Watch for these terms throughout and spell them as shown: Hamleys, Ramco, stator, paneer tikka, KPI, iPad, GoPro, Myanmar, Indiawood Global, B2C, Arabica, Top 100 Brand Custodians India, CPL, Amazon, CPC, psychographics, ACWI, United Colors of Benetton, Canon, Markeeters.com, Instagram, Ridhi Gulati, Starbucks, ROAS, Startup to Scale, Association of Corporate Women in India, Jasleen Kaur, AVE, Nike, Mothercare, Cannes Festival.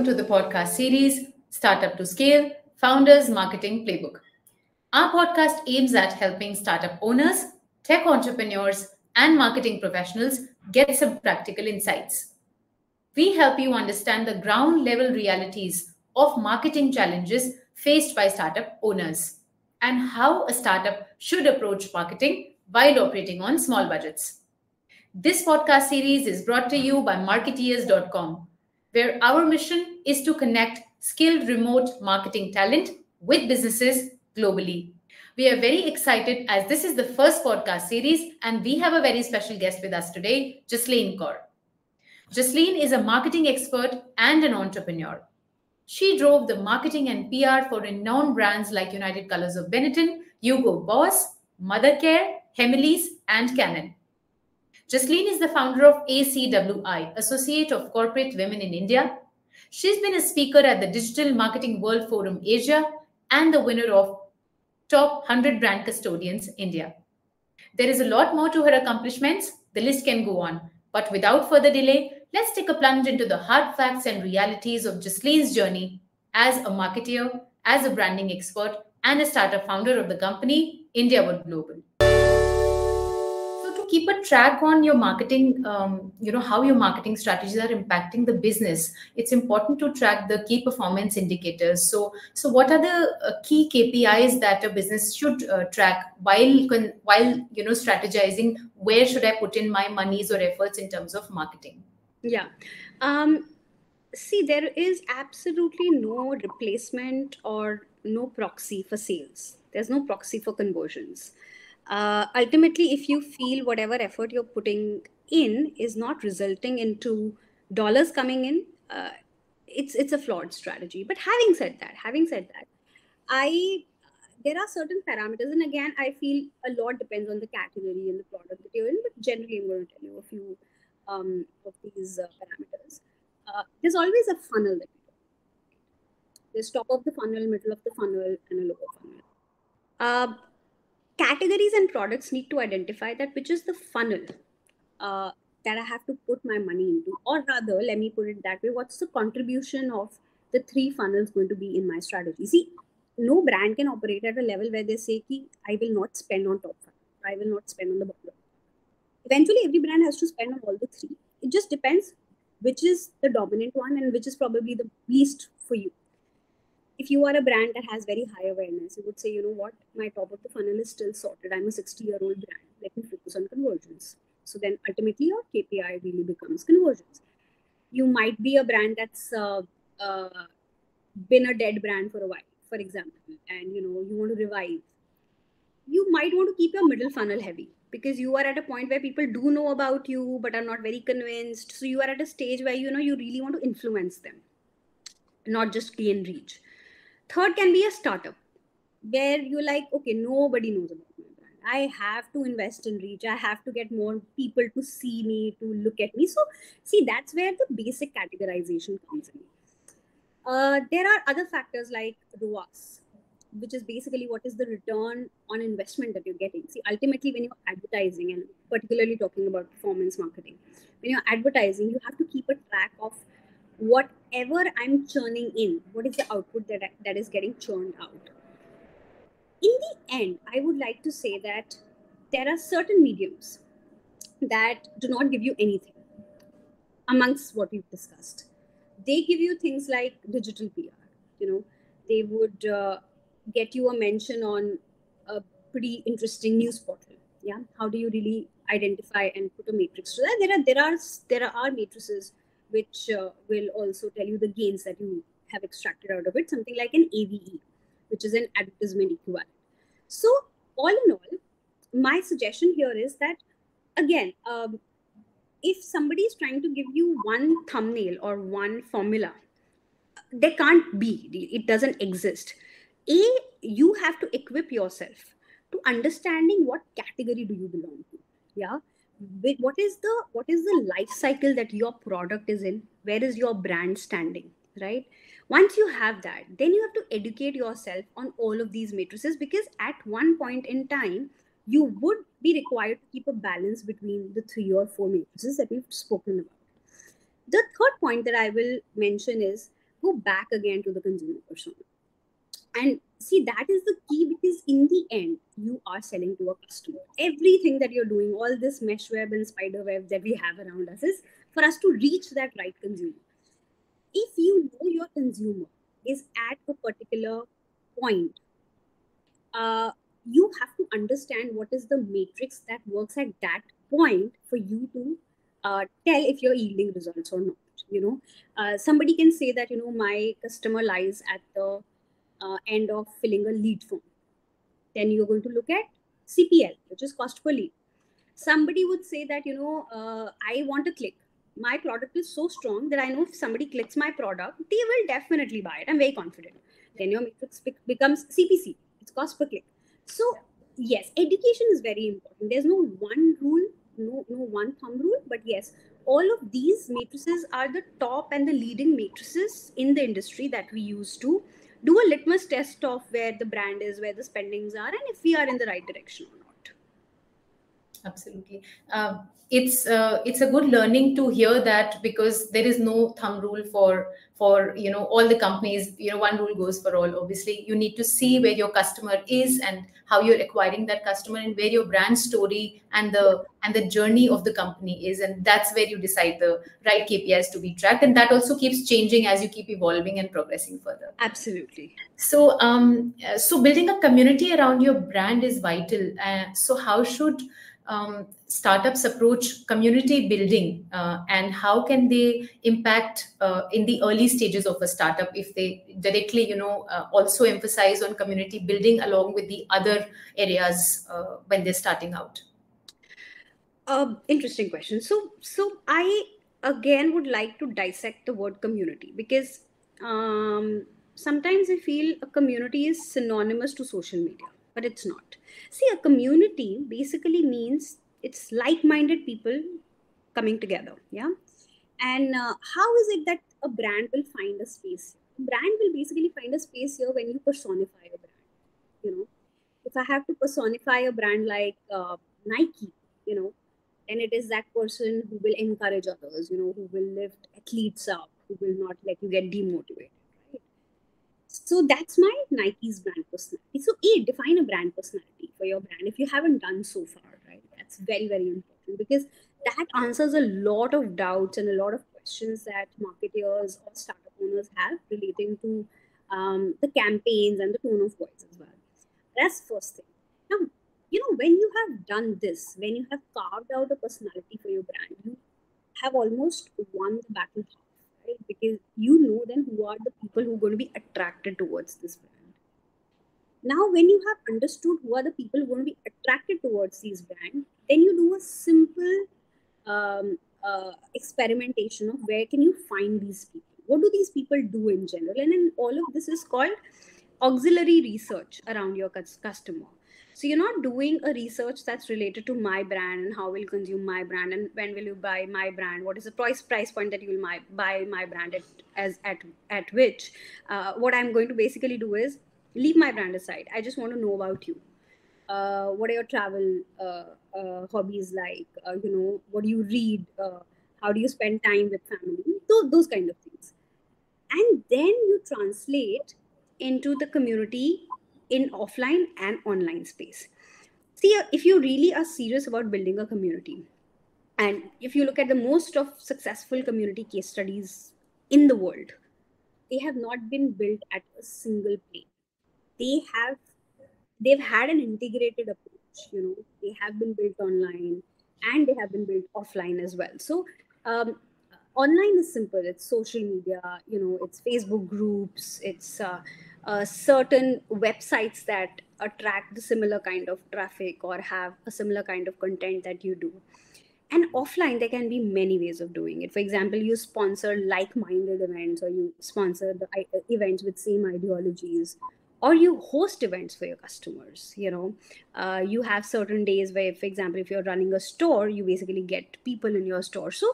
welcome to the podcast series, Startup to Scale, Founders Marketing Playbook. Our podcast aims at helping startup owners, tech entrepreneurs, and marketing professionals get some practical insights. We help you understand the ground level realities of marketing challenges faced by startup owners and how a startup should approach marketing while operating on small budgets. This podcast series is brought to you by Markeeters.com, where our mission is to connect skilled remote marketing talent with businesses globally. We are very excited as this is the first podcast series and we have a very special guest with us today, Jasleen Kaur. Jasleen is a marketing expert and an entrepreneur. She drove the marketing and PR for renowned brands like United Colors of Benetton, Hugo Boss, Mothercare, Hamleys, and Canon. Jasleen is the founder of ACWI, Associate of Corporate Women in India. She's been a speaker at the Digital Marketing World Forum Asia and the winner of Top 100 Brand Custodians India. There is a lot more to her accomplishments. The list can go on. But without further delay, let's take a plunge into the hard facts and realities of Jasleen's journey as a marketeer, as a branding expert, and a startup founder of the company, Indiawood Global. Keep a track on your marketing, how your marketing strategies are impacting the business. It's important to track the key performance indicators. So what are the key KPIs that a business should track while strategizing? Where should I put in my monies or efforts in terms of marketing? Yeah. See, there is absolutely no replacement or no proxy for sales. There's no proxy for conversions. Ultimately, if you feel whatever effort you're putting in is not resulting into dollars coming in, it's a flawed strategy. But having said that, there are certain parameters. And again, I feel a lot depends on the category and the product that you're in. But generally, I'm going to tell you a few of these parameters. There's always a funnel that you do. There's top of the funnel, middle of the funnel, and a lower funnel. Categories and products need to identify that which is the funnel that I have to put my money into. Or rather, let me put it that way, what's the contribution of the three funnels going to be in my strategy? See, no brand can operate at a level where they say, I will not spend on top funnel, I will not spend on the bottom. Eventually, every brand has to spend on all the three. It just depends which is the dominant one and which is probably the least for you. If you are a brand that has very high awareness, you would say, you know what, my top of the funnel is still sorted. I'm a 60-year-old brand. Let me focus on conversions. So then ultimately your KPI really becomes conversions. You might be a brand that's been a dead brand for a while, for example, and you want to revive. You might want to keep your middle funnel heavy because you are at a point where people do know about you but are not very convinced. So you are at a stage where, you really want to influence them, not just gain reach. Third can be a startup where you're like, okay, nobody knows about my brand. I have to invest in reach. I have to get more people to see me, to look at me. So see, that's where the basic categorization comes in. There are other factors like ROAS, which is basically what is the return on investment that you're getting. See, ultimately when you're advertising and particularly talking about performance marketing, when you're advertising, you have to keep a track of whatever I'm churning in, what is the output that is getting churned out. In the end, I would like to say that there are certain mediums that do not give you anything amongst what we've discussed. They give you things like digital PR. They would get you a mention on a pretty interesting news portal. Yeah, how do you really identify and put a matrix to that? There are matrices which will also tell you the gains that you have extracted out of it, something like an AVE, which is an advertisement equivalent. So all in all, my suggestion here is that, again, if somebody is trying to give you one thumbnail or one formula, there can't be, it doesn't exist. A, you have to equip yourself to understanding what category do you belong to, yeah? What is the life cycle that your product is in? Where is your brand standing, right? Once you have that, then you have to educate yourself on all of these matrices because at one point in time, you would be required to keep a balance between the 3 or 4 matrices that we've spoken about. The third point that I will mention is go back again to the consumer persona. And see, that is the key, because in the end, you are selling to a customer. Everything that you're doing, all this mesh web and spider web that we have around us, is for us to reach that right consumer. If you know your consumer is at a particular point, you have to understand what is the matrix that works at that point for you to tell if you're yielding results or not. You know, somebody can say that, you know, my customer lies at the end of filling a lead form. Then you're going to look at CPL, which is cost per lead. Somebody would say that, you know, I want a click. My product is so strong that I know if somebody clicks my product, they will definitely buy it. I'm very confident. Then your matrix becomes CPC. It's cost per click. So yes, education is very important. There's no one rule, no one thumb rule, but yes, all of these matrices are the top and the leading matrices in the industry that we use to do a litmus test of where the brand is, where the spendings are, and if we are in the right direction or not. Absolutely. It's a good learning to hear that, because there is no thumb rule for you know, all the companies. You know, one rule goes for all. Obviously, you need to see where your customer is and how you're acquiring that customer, and where your brand story and the journey of the company is, and that's where you decide the right KPIs to be tracked. And that also keeps changing as you keep evolving and progressing further. Absolutely. So so building a community around your brand is vital. So how should startups approach community building, and how can they impact in the early stages of a startup if they directly, you know, also emphasize on community building along with the other areas when they're starting out? Interesting question. So I again would like to dissect the word community, because sometimes I feel a community is synonymous to social media. But it's not. See, a community basically means it's like-minded people coming together. Yeah. And how is it that a brand will find a space? A brand will basically find a space here when you personify a brand. You know, if I have to personify a brand like Nike, you know, then it is that person who will encourage others, you know, who will lift athletes up, who will not let you get demotivated. So that's my Nike's brand personality. So A, define a brand personality for your brand if you haven't done so far, right? That's very, very important, because that answers a lot of doubts and a lot of questions that marketers or startup owners have relating to the campaigns and the tone of voice as well. That's first thing. Now, you know, when you have done this, when you have carved out a personality for your brand, you have almost won the battle. Because you know then who are the people who are going to be attracted towards this brand. Now, when you have understood who are the people who are going to be attracted towards these brands, then you do a simple experimentation of where can you find these people? What do these people do in general? And then all of this is called auxiliary research around your customer. So you're not doing a research that's related to my brand and how will consume my brand and when will you buy my brand? What is the price point that you will buy my brand at which? What I'm going to basically do is leave my brand aside. I just want to know about you. What are your travel hobbies like? You know, what do you read? How do you spend time with family? Those kind of things. And then you translate into the community in offline and online space. See, if you really are serious about building a community, and if you look at the most of successful community case studies in the world, they have not been built at a single plane. They've had an integrated approach, you know, they have been built online and they have been built offline as well. So online is simple. It's social media, you know, it's Facebook groups, it's certain websites that attract the similar kind of traffic or have a similar kind of content that you do. And offline, there can be many ways of doing it. For example, you sponsor like-minded events, or you sponsor the events with same ideologies, or you host events for your customers. You know, you have certain days where, for example, if you're running a store, you basically get people in your store. So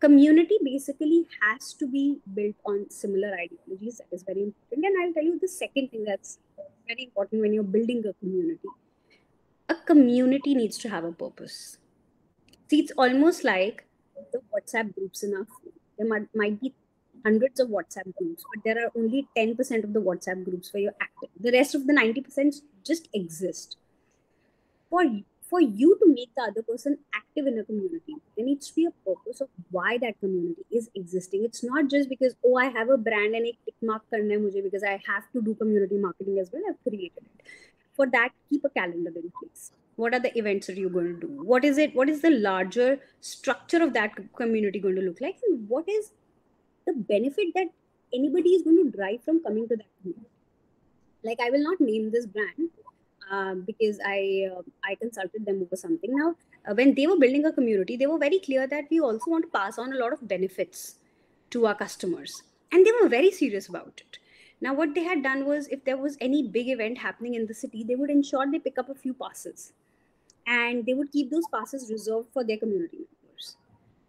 community basically has to be built on similar ideologies. That is very important. And I'll tell you the second thing that's very important when you're building a community. A community needs to have a purpose. See, it's almost like the WhatsApp groups in our phone. There might be hundreds of WhatsApp groups, but there are only 10% of the WhatsApp groups where you're active. The rest of the 90% just exist. For you to make the other person active in a community, there needs to be a purpose of why that community is existing. It's not just because, oh, I have a brand and ek tick mark karna hai mujhe because I have to do community marketing as well. I've created it. For that, keep a calendar in place. What are the events that you're going to do? What is it? What is the larger structure of that community going to look like? And what is the benefit that anybody is going to derive from coming to that community? Like, I will not name this brand because I consulted them over something. Now, when they were building a community, they were very clear that we also want to pass on a lot of benefits to our customers. And they were very serious about it. Now, what they had done was, if there was any big event happening in the city, they would ensure they pick up a few passes, and they would keep those passes reserved for their community members.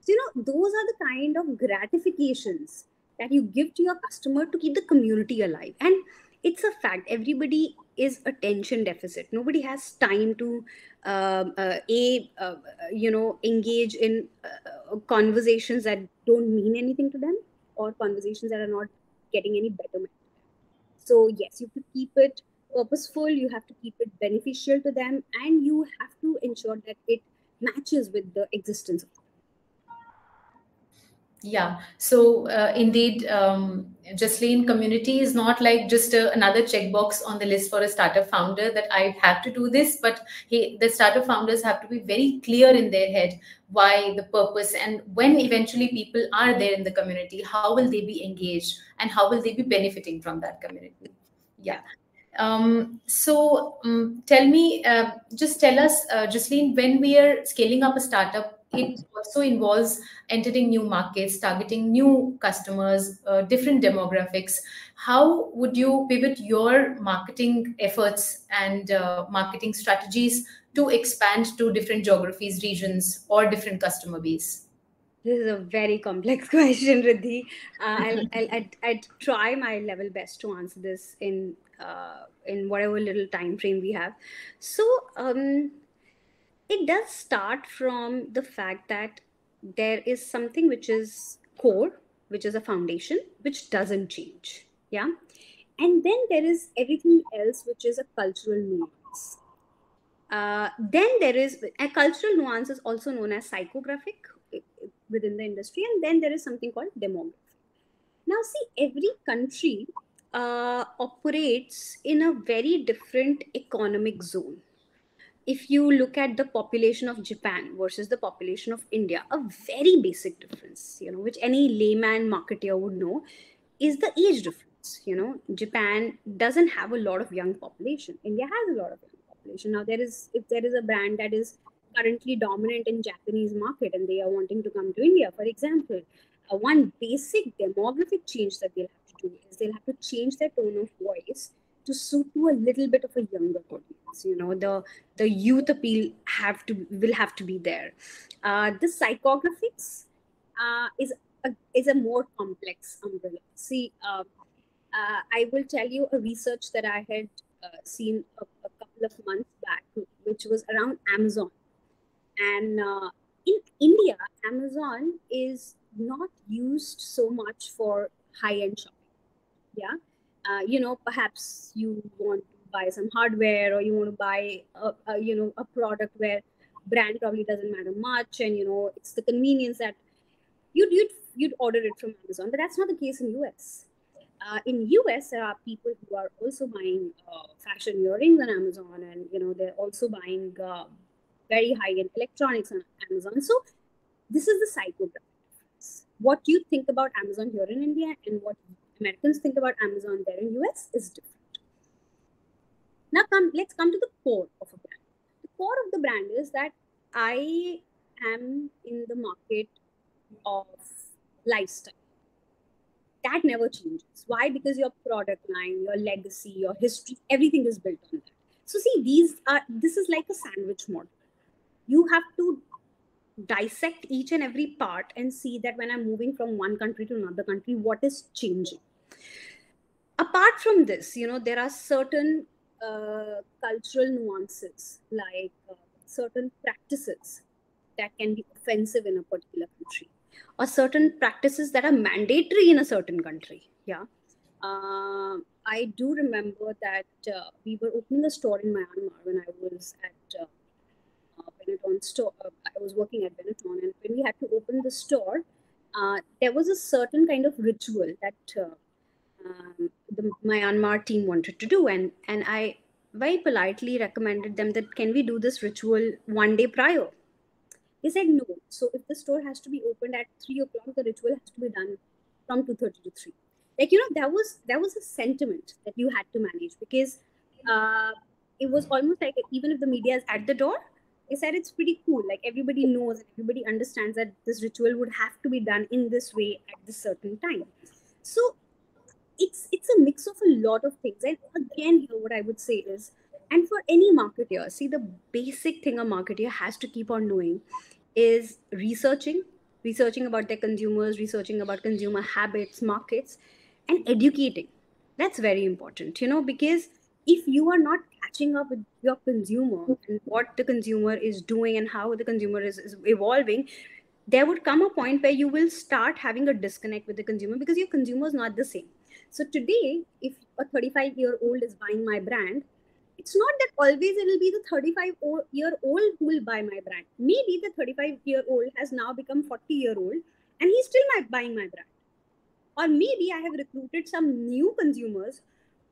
So, you know, those are the kind of gratifications that you give to your customer to keep the community alive. And it's a fact, everybody is attention deficit. Nobody has time to, engage in conversations that don't mean anything to them, or conversations that are not getting any betterment. So yes, you have to keep it purposeful, you have to keep it beneficial to them, and you have to ensure that it matches with the existence of them. Yeah, so indeed, Jasleen, community is not like just another checkbox on the list for a startup founder that I have to do this, but the startup founders have to be very clear in their head why, the purpose, and when eventually people are there in the community, how will they be engaged and how will they be benefiting from that community? Yeah. Tell me, just tell us, Jasleen, when we are scaling up a startup, it also involves entering new markets, targeting new customers, different demographics. How would you pivot your marketing efforts and marketing strategies to expand to different geographies, regions, or different customer base? This is a very complex question, Ridhi. I'll try my level best to answer this in whatever little time frame we have. So, it does start from the fact that there is something which is core, which is a foundation, which doesn't change. Yeah. And then there is everything else, which is a cultural nuance. Then there is a cultural nuance is also known as psychographic within the industry. And then there is something called demographic. Now, see, every country operates in a very different economic zone. If you look at the population of Japan versus the population of India, a very basic difference, you know, which any layman marketer would know, is the age difference. You know, Japan doesn't have a lot of young population. India has a lot of young population. Now, if there is a brand that is currently dominant in Japanese market and they are wanting to come to India, for example, one basic demographic change that they'll have to do is they'll have to change their tone of voice to suit to a little bit of a younger audience. You know, the youth appeal will have to be there. The psychographics is a more complex umbrella. See, I will tell you a research that I had seen a couple of months back, which was around Amazon. And in India, Amazon is not used so much for high-end shopping. Yeah. Perhaps you want to buy some hardware, or you want to buy a product where brand probably doesn't matter much, and you know it's the convenience that you'd order it from Amazon. But that's not the case in US. In US, there are people who are also buying fashion earrings on Amazon, and you know they're also buying very high-end electronics on Amazon. So this is the psychographics. What you think about Amazon here in India and what Americans think about Amazon there in US is different. Now let's come to the core of a brand. The core of the brand is that I am in the market of lifestyle. That never changes. Why? Because your product line, your legacy, your history, everything is built on that. So see, this is like a sandwich model. You have to dissect each and every part and see that when I'm moving from one country to another country, what is changing. Apart from this, you know, there are certain cultural nuances, like certain practices that can be offensive in a particular country. or certain practices that are mandatory in a certain country. Yeah. I do remember that we were opening a store in Myanmar when I was at Benetton store. I was working at Benetton, and when we had to open the store, there was a certain kind of ritual that the Myanmar team wanted to do, and I very politely recommended them that can we do this ritual one day prior? They said no. So if the store has to be opened at 3 o'clock, the ritual has to be done from 2:30 to 3. Like, you know, that was a sentiment that you had to manage, because it was almost like, even if the media is at the door, they said it's pretty cool. Like, everybody knows and everybody understands that this ritual would have to be done in this way at this certain time. So it's a mix of a lot of things. And again, here what I would say is, and for any marketer, see, the basic thing a marketer has to keep on doing is researching about their consumers, researching about consumer habits, markets, and educating. That's very important, you know, because if you are not catching up with your consumer and what the consumer is doing and how the consumer is evolving, there would come a point where you will start having a disconnect with the consumer, because your consumer is not the same. So today, if a 35-year-old is buying my brand, it's not that always it will be the 35-year-old who will buy my brand. Maybe the 35-year-old has now become 40-year-old and he's still buying my brand. Or maybe I have recruited some new consumers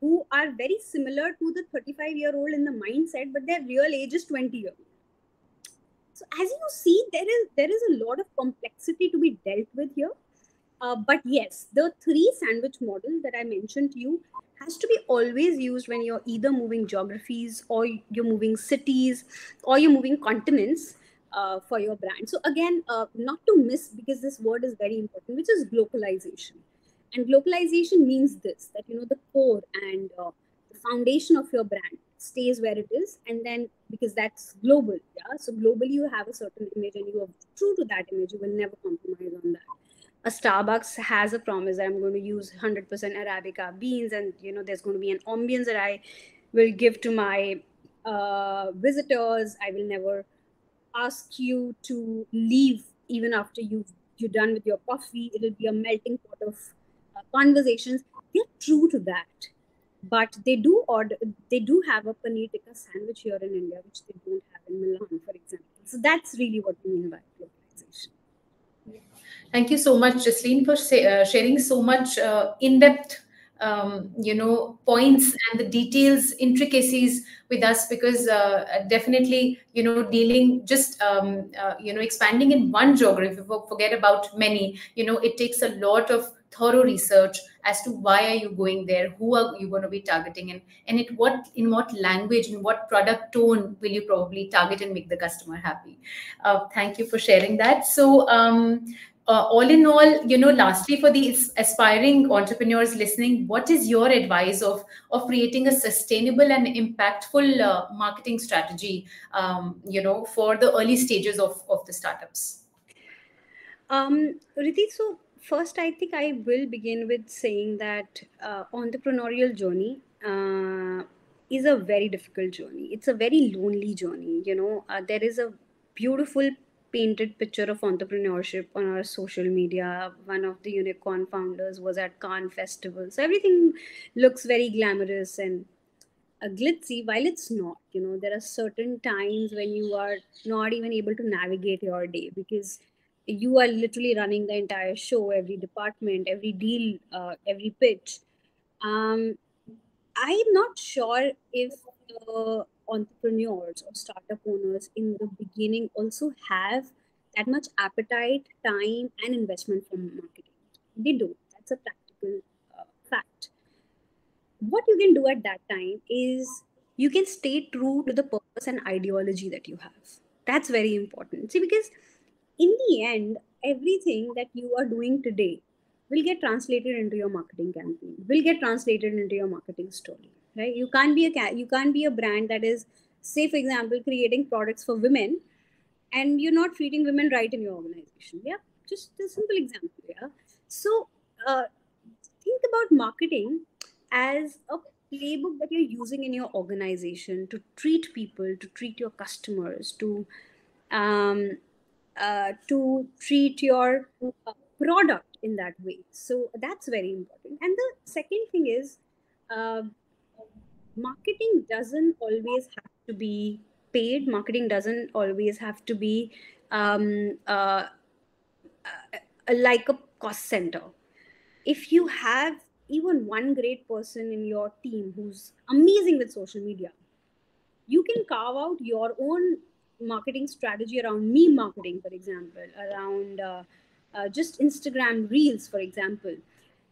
who are very similar to the 35-year-old in the mindset, but their real age is 20 years. So as you see, there is a lot of complexity to be dealt with here. But yes, the three sandwich model that I mentioned to you has to be always used when you're either moving geographies, or you're moving cities, or you're moving continents for your brand. So again, not to miss, because this word is very important, which is globalization. And globalization means this, that, you know, the core and the foundation of your brand stays where it is. And then, because that's global, yeah. So globally, you have a certain image and you are true to that image. You will never compromise on that. A Starbucks has a promise that I'm going to use 100% Arabica beans, and, you know, there's going to be an ambience that I will give to my visitors. I will never ask you to leave even after you're done with your coffee. It'll be a melting pot of conversations. They're true to that, but they do have a paneer tikka sandwich here in India, which they don't have in Milan, for example. So that's really what we mean by globalization. Thank you so much, Jasleen, for sharing so much in-depth, you know, points and the details, intricacies with us, because definitely, you know, dealing just, you know, expanding in one geography, forget about many, you know, it takes a lot of thorough research as to why are you going there, who are you going to be targeting, and in what language, in what product tone will you probably target and make the customer happy. Thank you for sharing that. So all in all, you know, lastly, for the aspiring entrepreneurs listening, what is your advice of creating a sustainable and impactful marketing strategy, you know, for the early stages of the startups? Ridhi, so first, I think I will begin with saying that entrepreneurial journey is a very difficult journey. It's a very lonely journey. You know, there is a beautiful painted picture of entrepreneurship on our social media. One of the unicorn founders was at Cannes Festival. So everything looks very glamorous and glitzy, while it's not. You know, there are certain times when you are not even able to navigate your day, because you are literally running the entire show, every department, every deal, every pitch. I'm not sure if entrepreneurs or startup owners in the beginning also have that much appetite, time, and investment from marketing. They don't. That's a practical fact. What you can do at that time is you can stay true to the purpose and ideology that you have. That's very important. See, because in the end, everything that you are doing today will get translated into your marketing campaign, will get translated into your marketing story, right? You can't be a brand that is, say, for example, creating products for women, and you're not treating women right in your organization. Yeah, just a simple example. Yeah. So think about marketing as a playbook that you're using in your organization to treat people, to treat your customers, to to treat your product in that way. So that's very important. And the second thing is, marketing doesn't always have to be paid. Marketing doesn't always have to be like a cost center. If you have even one great person in your team who's amazing with social media, you can carve out your own marketing strategy around meme marketing, for example, around just Instagram reels, for example.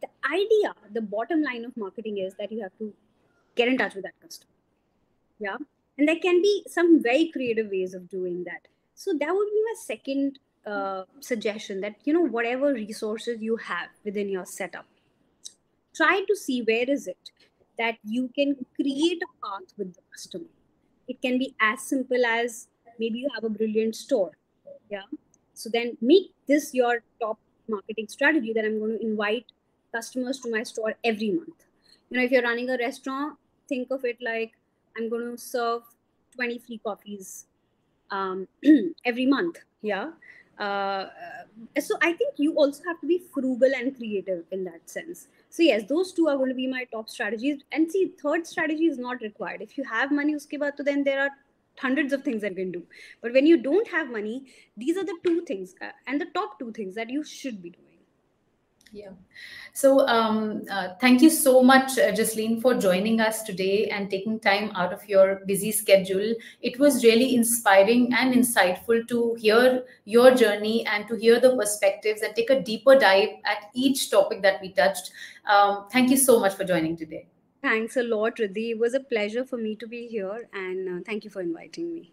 The idea, the bottom line of marketing is that you have to get in touch with that customer. Yeah. And there can be some very creative ways of doing that. So that would be my second suggestion, that, you know, whatever resources you have within your setup, try to see where is it that you can create a path with the customer. It can be as simple as maybe you have a brilliant store. Yeah. So then make this your top marketing strategy, that I'm going to invite customers to my store every month. You know, if you're running a restaurant, think of it like, I'm going to serve 20 free coffees every month. Yeah. So I think you also have to be frugal and creative in that sense. So yes, those two are going to be my top strategies. And see, third strategy is not required. If you have money, uske baad, to then there are hundreds of things that you can do. But when you don't have money, these are the two things and the top two things that you should be doing. Yeah. So thank you so much, Jasleen, for joining us today and taking time out of your busy schedule. It was really inspiring and insightful to hear your journey and to hear the perspectives and take a deeper dive at each topic that we touched. Thank you so much for joining today. Thanks a lot, Ridhi. It was a pleasure for me to be here, and thank you for inviting me.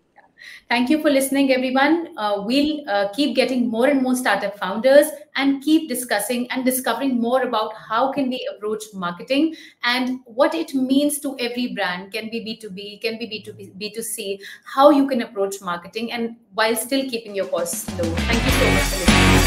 Thank you for listening, everyone. We'll keep getting more and more startup founders and keep discussing and discovering more about how can we approach marketing and what it means to every brand. Can be B2B, can be B2C, how you can approach marketing and while still keeping your costs low. Thank you so much for listening.